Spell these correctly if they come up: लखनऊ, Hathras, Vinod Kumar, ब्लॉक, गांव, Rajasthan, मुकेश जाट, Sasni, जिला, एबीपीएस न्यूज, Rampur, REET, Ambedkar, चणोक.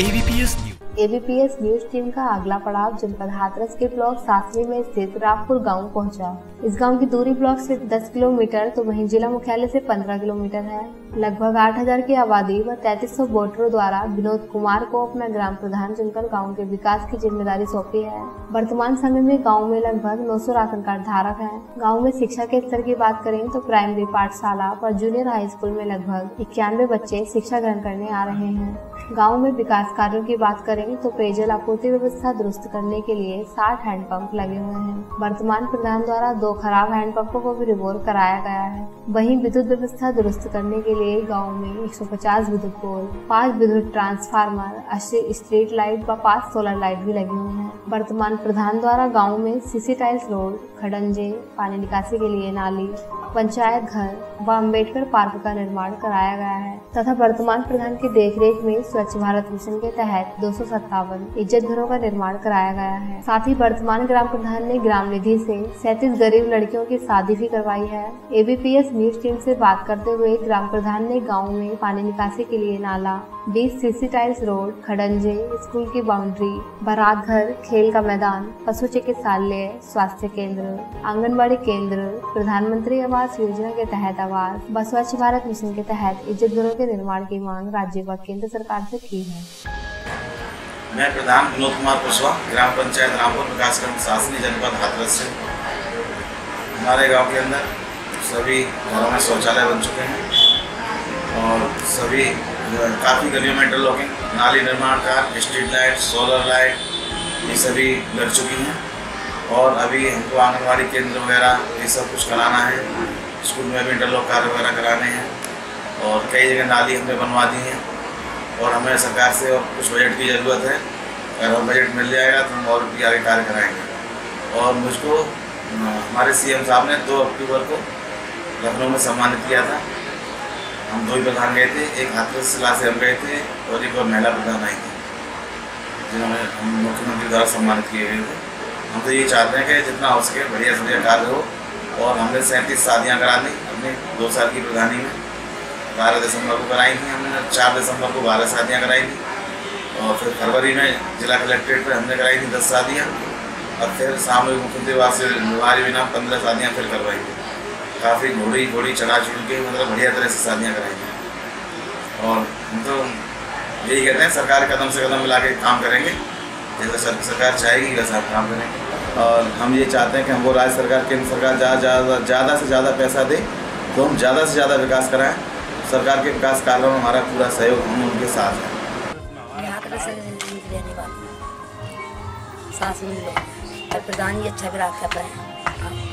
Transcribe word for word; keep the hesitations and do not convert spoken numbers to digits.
एबीपीएस न्यूज एबीपीएस न्यूज team का अगला पड़ाव जनपद हाथरस के ब्लॉक सासनी में स्थित रामपुर गांव पहुंचा। इस गांव की दूरी ब्लॉक से दस किलोमीटर तो वहीं जिला मुख्यालय से पंद्रह किलोमीटर है। लगभग आठ हज़ार की आबादी व तैंतीस सौ वोटरों द्वारा विनोद कुमार को अपना ग्राम प्रधान चुनकर गाँव के विकास की जिम्मेदारी सौंपी है। वर्तमान समय में गाँव में लगभग नौ सौ राशन कार्ड धारक है। गाँव में शिक्षा के स्तर की बात करें तो प्राइमरी पाठशाला और जूनियर हाई स्कूल में लगभग इक्यानवे बच्चे शिक्षा ग्रहण करने आ रहे हैं। गांव में विकास कार्यों की बात करें तो पेयजल आपूर्ति व्यवस्था दुरुस्त करने के लिए साठ हैंडपंप लगे हुए हैं। वर्तमान प्रधान द्वारा दो खराब हैंडपंपों को भी रिबोर कराया गया है। वहीं विद्युत व्यवस्था दुरुस्त करने के लिए गांव में एक सौ पचास विद्युत पोल, पाँच विद्युत ट्रांसफार्मर, अस्सी स्ट्रीट लाइट व पाँच सोलर लाइट भी लगी हुई है। वर्तमान प्रधान द्वारा गाँव में सीसी टाइल्स रोड, खडंजे, पानी निकासी के लिए नाली, पंचायत घर व अम्बेडकर पार्क का निर्माण कराया गया है तथा वर्तमान प्रधान की देखरेख में स्वच्छ भारत मिशन के तहत दो सौ सत्तावन इज्जत घरों का निर्माण कराया गया है। साथ ही वर्तमान ग्राम प्रधान ने ग्राम निधि से सैंतीस गरीब लड़कियों की शादी भी करवाई है। एबीपीएस न्यूज टीम से बात करते हुए ग्राम प्रधान ने गाँव में पानी निकासी के लिए नाला, बीस सीसी टाइल्स रोड, खडंजे, स्कूल की बाउंड्री, बारात घर, खेल का मैदान, पशु चिकित्सालय, स्वास्थ्य केंद्र, आंगनबाड़ी केंद्र, प्रधानमंत्री आवास योजना के तहत आवास व स्वच्छ भारत मिशन के तहत इज्जत घरों के निर्माण की मांग राज्य व केंद्र सरकार से की है। मैं प्रधान विनोद कुमार कुशवाहा, ग्राम पंचायत रामपुर विकास खंड सासनी जनपद हाथरस से। हमारे गांव के अंदर सभी घरों में शौचालय बन चुके हैं और सभी काफ़ी गलियों में इंटरलॉकिंग, नाली निर्माण का, स्ट्रीट लाइट, सोलर लाइट ये सभी लग चुकी हैं और अभी हमको आंगनबाड़ी केंद्र वगैरह ये सब कुछ कराना है। स्कूल में भी इंटरलॉक कार्य वगैरह कराने हैं और कई जगह नाली हमने बनवा दी हैं और हमें सरकार से और कुछ बजट की ज़रूरत है। अगर हम बजट मिल जाएगा तो हम और भी आगे कार्य कराएंगे। और मुझको हमारे सीएम साहब ने दो अक्टूबर को लखनऊ में सम्मानित किया था। हम दो ही प्रधान गए थे, एक हाथरस जिला से हम गए थे और एक और महिला प्रधान आई थी जिन्होंने हम मुख्यमंत्री द्वारा सम्मानित किए गए थे। हम तो ये चाहते हैं कि जितना हो सके बढ़िया से बढ़िया कार्य हो और हमने सैंतीस शादियाँ करा दी अपने दो साल की प्रधानी में। बारह दिसंबर को कराई थी हमने, चार दिसंबर को बारह शादियाँ कराई थी और फिर फरवरी में जिला कलेक्ट्रेट पर हमने कराई थी दस शादियाँ और फिर सामूहिक मुख्यमंत्री आवास निवारी बिना पंद्रह शादियाँ फिर करवाई थी। काफ़ी घोड़ी घोड़ी चढ़ा चुड़ के मतलब बढ़िया तरह से शादियाँ कराई थी और हम तो यही कहते हैं सरकार कदम से कदम मिला के काम करेंगे, जैसा सरकार चाहेगी वैसा आप काम करेंगे। और हम ये चाहते हैं कि हमको राज्य सरकार, केंद्र सरकार ज़्यादा ज़्यादा से ज़्यादा पैसा दे तो हम ज़्यादा से ज़्यादा विकास कराएं। सरकार के विकास कार्यों में हमारा पूरा सहयोग, हम उनके साथ हैं। प्रधान ये अच्छा विरासत है।